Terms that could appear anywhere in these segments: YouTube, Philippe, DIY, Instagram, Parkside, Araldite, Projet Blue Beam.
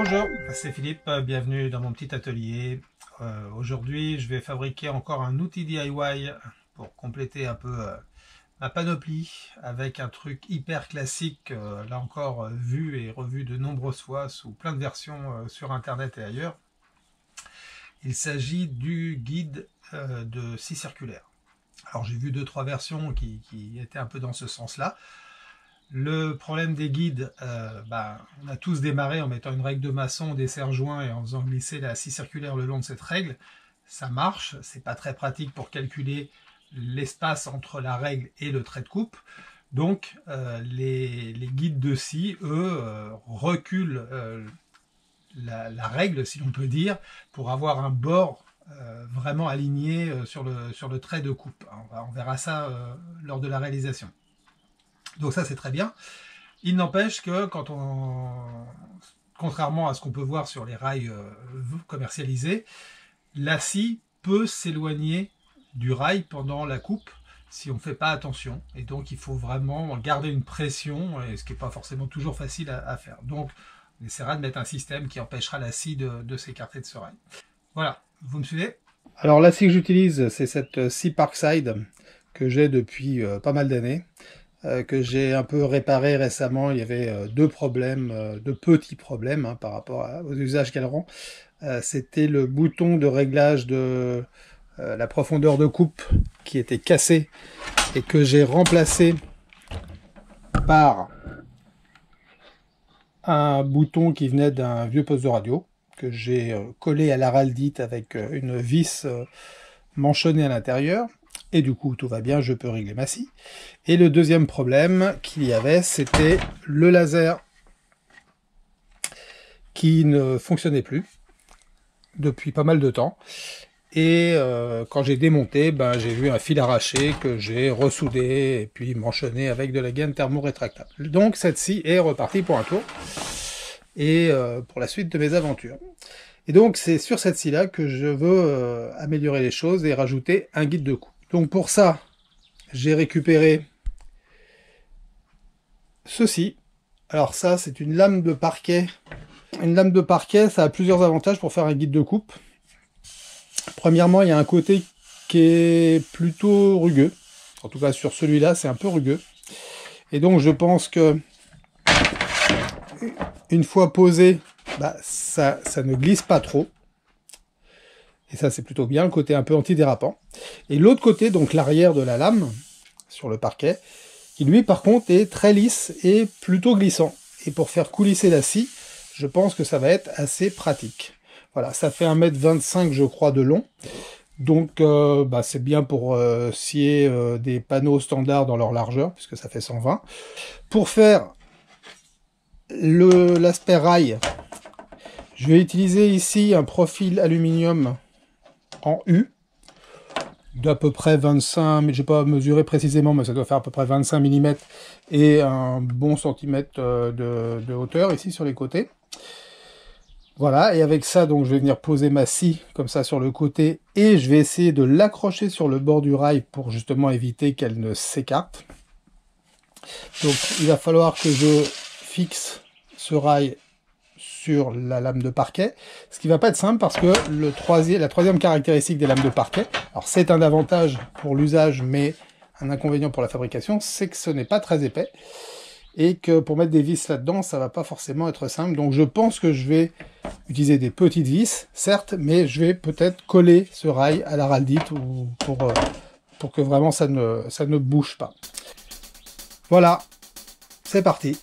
Bonjour, c'est Philippe, bienvenue dans mon petit atelier. Aujourd'hui, je vais fabriquer encore un outil DIY pour compléter un peu ma panoplie avec un truc hyper classique, là encore vu et revu de nombreuses fois sous plein de versions sur internet et ailleurs. Il s'agit du guide de scie circulaire. Alors j'ai vu 2-3 versions qui étaient un peu dans ce sens-là. Le problème des guides, on a tous démarré en mettant une règle de maçon, des serre-joints et en faisant glisser la scie circulaire le long de cette règle. Ça marche, c'est pas très pratique pour calculer l'espace entre la règle et le trait de coupe. Donc les guides de scie, eux, reculent la règle, si l'on peut dire, pour avoir un bord vraiment aligné sur le trait de coupe. On verra ça lors de la réalisation. Donc ça, c'est très bien. Il n'empêche que quand on, contrairement à ce qu'on peut voir sur les rails commercialisés, la scie peut s'éloigner du rail pendant la coupe si on ne fait pas attention. Et donc, il faut vraiment garder une pression, ce qui n'est pas forcément toujours facile à faire. Donc, on essaiera de mettre un système qui empêchera la scie de s'écarter de ce rail. Voilà, vous me suivez? Alors, la scie que j'utilise, c'est cette scie Parkside que j'ai depuis pas mal d'années, que j'ai un peu réparé récemment. Il y avait deux petits problèmes hein, par rapport aux usages qu'elle rend. C'était le bouton de réglage de la profondeur de coupe qui était cassé et que j'ai remplacé par un bouton qui venait d'un vieux poste de radio que j'ai collé à l'Araldite avec une vis manchonnée à l'intérieur. Et du coup, tout va bien, je peux régler ma scie. Et le deuxième problème qu'il y avait, c'était le laser qui ne fonctionnait plus depuis pas mal de temps. Et quand j'ai démonté, j'ai vu un fil arraché que j'ai ressoudé et puis manchonné avec de la gaine thermorétractable. Donc cette scie est repartie pour un tour et pour la suite de mes aventures. Et donc c'est sur cette scie-là que je veux améliorer les choses et rajouter un guide de coupe. Donc pour ça, j'ai récupéré ceci. Alors ça, c'est une lame de parquet. Une lame de parquet, ça a plusieurs avantages pour faire un guide de coupe. Premièrement, il y a un côté qui est plutôt rugueux. En tout cas, sur celui-là, c'est un peu rugueux. Et donc, je pense que une fois posé, ça ne glisse pas trop. Et ça, c'est plutôt bien, le côté un peu antidérapant. Et l'autre côté, donc l'arrière de la lame, sur le parquet, qui lui, par contre, est très lisse et plutôt glissant. Et pour faire coulisser la scie, je pense que ça va être assez pratique. Voilà, ça fait 1,25 m, je crois, de long. Donc, c'est bien pour scier des panneaux standards dans leur largeur, puisque ça fait 120. Pour faire l'aspect rail, je vais utiliser ici un profil aluminium en U d'à peu près 25, mais je n'ai pas mesuré précisément, mais ça doit faire à peu près 25 mm et un bon centimètre de hauteur ici sur les côtés. Voilà, et avec ça, donc je vais venir poser ma scie comme ça sur le côté et je vais essayer de l'accrocher sur le bord du rail pour justement éviter qu'elle ne s'écarte. Donc il va falloir que je fixe ce rail sur la lame de parquet, ce qui va pas être simple parce que la troisième caractéristique des lames de parquet, alors c'est un avantage pour l'usage mais un inconvénient pour la fabrication, c'est que ce n'est pas très épais et que pour mettre des vis là-dedans, ça va pas forcément être simple. Donc je pense que je vais utiliser des petites vis, certes, mais je vais peut-être coller ce rail à l'Araldite pour que vraiment ça ne bouge pas. Voilà, c'est parti.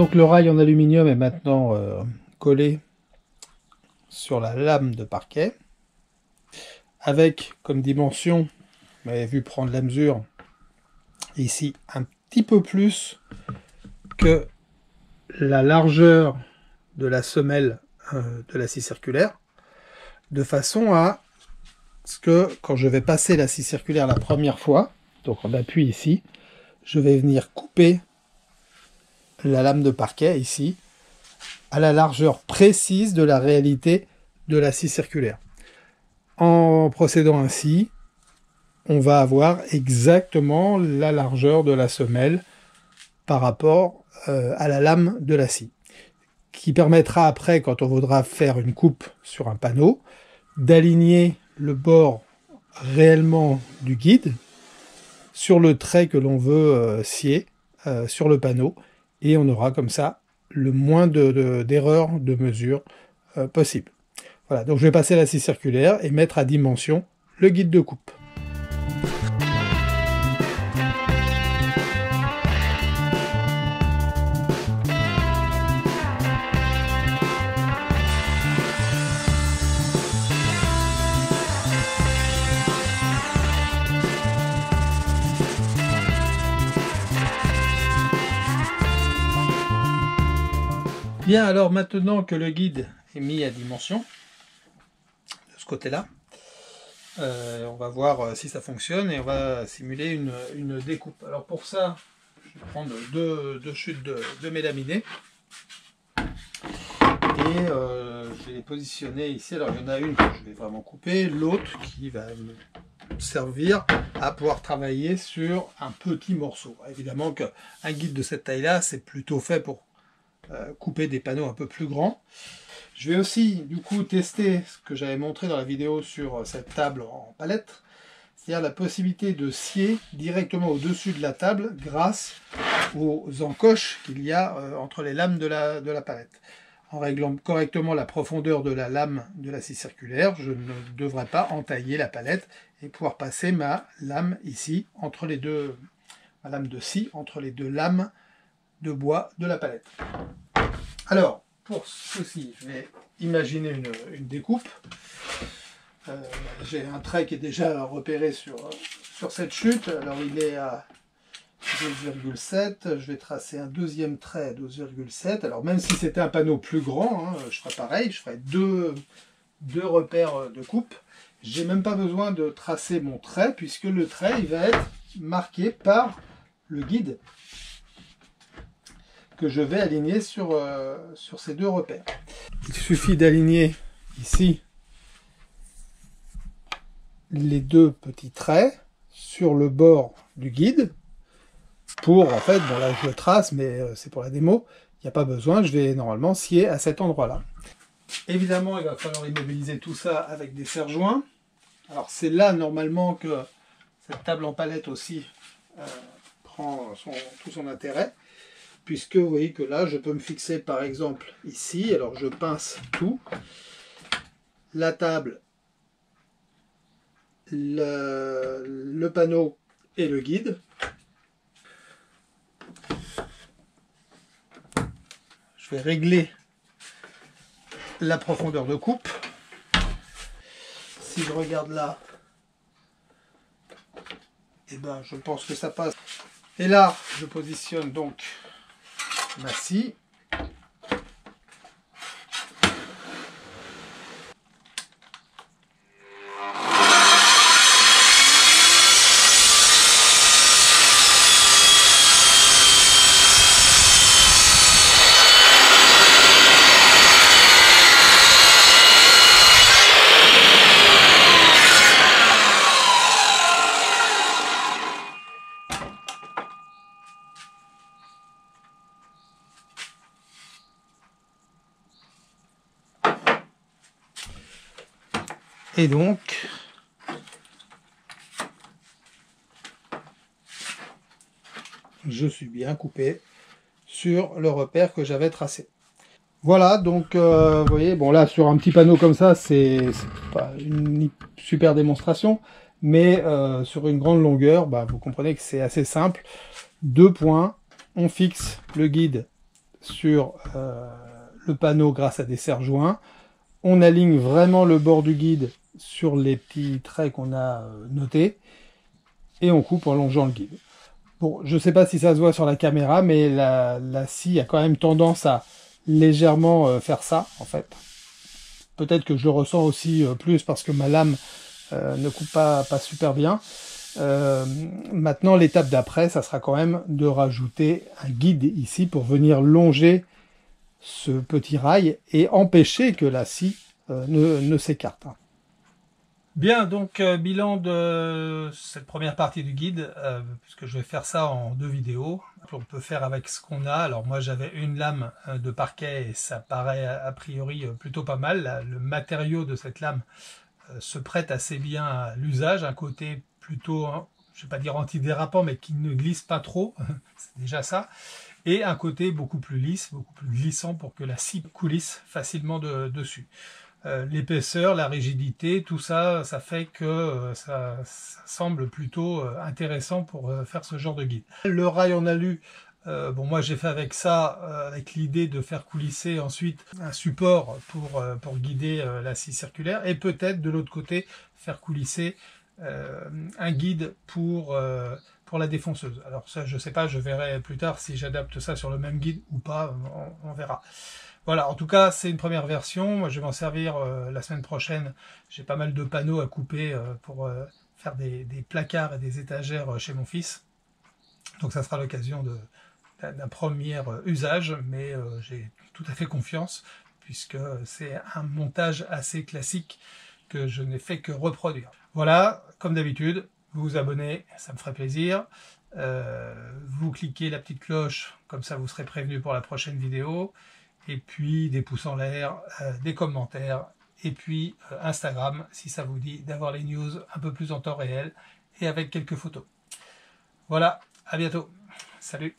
Donc le rail en aluminium est maintenant collé sur la lame de parquet, avec comme dimension, vous m'avez vu prendre la mesure, ici un petit peu plus que la largeur de la semelle de la scie circulaire, de façon à ce que quand je vais passer la scie circulaire la première fois, donc on appuie ici, je vais venir couper la lame de parquet ici à la largeur précise de la réalité de la scie circulaire. En procédant ainsi, on va avoir exactement la largeur de la semelle par rapport à la lame de la scie, qui permettra après, quand on voudra faire une coupe sur un panneau, d'aligner le bord réellement du guide sur le trait que l'on veut scier sur le panneau, et on aura comme ça le moins d'erreurs de mesure possible. Voilà, donc je vais passer la scie circulaire et mettre à dimension le guide de coupe. Bien, alors maintenant que le guide est mis à dimension, de ce côté-là, on va voir si ça fonctionne et on va simuler une découpe. Alors pour ça, je vais prendre deux chutes de mes laminés et je vais les positionner ici. Alors il y en a une que je vais vraiment couper, l'autre qui va me servir à pouvoir travailler sur un petit morceau. Évidemment qu'un guide de cette taille-là, c'est plutôt fait pour couper des panneaux un peu plus grands. Je vais aussi du coup tester ce que j'avais montré dans la vidéo sur cette table en palette, c'est-à-dire la possibilité de scier directement au-dessus de la table grâce aux encoches qu'il y a entre les lames de la palette. En réglant correctement la profondeur de la lame de la scie circulaire, je ne devrais pas entailler la palette et pouvoir passer ma lame ici entre les deux, ma lame de scie entre les deux lames de bois de la palette. Alors, pour ceci, je vais imaginer une découpe. J'ai un trait qui est déjà repéré sur cette chute. Alors, il est à 2,7. Je vais tracer un deuxième trait à 2,7. Alors, même si c'était un panneau plus grand, hein, je ferais pareil. Je ferais deux repères de coupe. J'ai même pas besoin de tracer mon trait, puisque le trait, il va être marqué par le guide que je vais aligner sur ces deux repères. Il suffit d'aligner ici les deux petits traits sur le bord du guide pour, en fait, bon là je le trace mais c'est pour la démo, il n'y a pas besoin, je vais normalement scier à cet endroit-là. Évidemment il va falloir immobiliser tout ça avec des serre-joints. Alors c'est là normalement que cette table en palette aussi prend tout son intérêt, puisque vous voyez que là, je peux me fixer par exemple ici. Alors je pince tout, la table, le panneau et le guide. Je vais régler la profondeur de coupe. Si je regarde là, eh ben, je pense que ça passe. Et là, je positionne donc ma scie. Et donc, je suis bien coupé sur le repère que j'avais tracé. Voilà, donc vous voyez, bon là sur un petit panneau comme ça, c'est pas une super démonstration, mais sur une grande longueur, bah, vous comprenez que c'est assez simple. Deux points, on fixe le guide sur le panneau grâce à des serre-joints. On aligne vraiment le bord du guide sur les petits traits qu'on a notés et on coupe en longeant le guide. Bon, je ne sais pas si ça se voit sur la caméra, mais la scie a quand même tendance à légèrement faire ça, en fait. Peut-être que je le ressens aussi plus parce que ma lame ne coupe pas super bien. Maintenant, l'étape d'après, ça sera quand même de rajouter un guide ici pour venir longer ce petit rail et empêcher que la scie ne s'écarte. Bien, donc bilan de cette première partie du guide, puisque je vais faire ça en 2 vidéos. On peut faire avec ce qu'on a. Alors moi j'avais une lame de parquet et ça paraît a priori plutôt pas mal. Le matériau de cette lame se prête assez bien à l'usage, un côté plutôt, hein, je ne vais pas dire antidérapant, mais qui ne glisse pas trop, c'est déjà ça, et un côté beaucoup plus lisse, beaucoup plus glissant pour que la scie coulisse facilement dessus. L'épaisseur, la rigidité, tout ça, ça fait que ça semble plutôt intéressant pour faire ce genre de guide. Le rail en alu, bon, moi j'ai fait avec ça, avec l'idée de faire coulisser ensuite un support pour guider la scie circulaire, et peut-être de l'autre côté faire coulisser un guide pour la défonceuse. Alors ça, je sais pas, je verrai plus tard si j'adapte ça sur le même guide ou pas, on verra. Voilà, en tout cas, c'est une première version. Moi, je vais m'en servir la semaine prochaine. J'ai pas mal de panneaux à couper pour faire des placards et des étagères chez mon fils. Donc ça sera l'occasion d'un premier usage, mais j'ai tout à fait confiance, puisque c'est un montage assez classique que je n'ai fait que reproduire. Voilà, comme d'habitude, vous vous abonnez, ça me ferait plaisir. Vous cliquez la petite cloche, comme ça vous serez prévenu pour la prochaine vidéo. Et puis des pouces en l'air, des commentaires, et puis Instagram, si ça vous dit d'avoir les news un peu plus en temps réel, et avec quelques photos. Voilà, à bientôt. Salut.